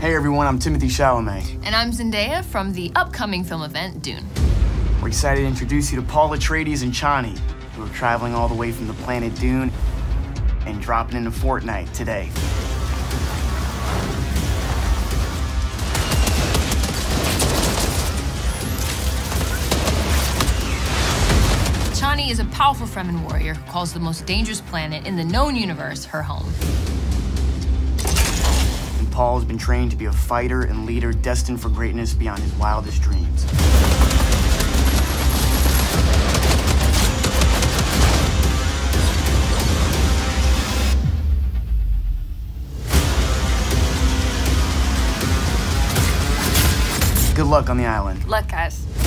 Hey everyone, I'm Timothy Chalamet. And I'm Zendaya from the upcoming film event, Dune. We're excited to introduce you to Paul Atreides and Chani, who are traveling all the way from the planet Dune and dropping into Fortnite today. Chani is a powerful Fremen warrior who calls the most dangerous planet in the known universe her home. Paul has been trained to be a fighter and leader destined for greatness beyond his wildest dreams. Good luck on the island. Luck, guys.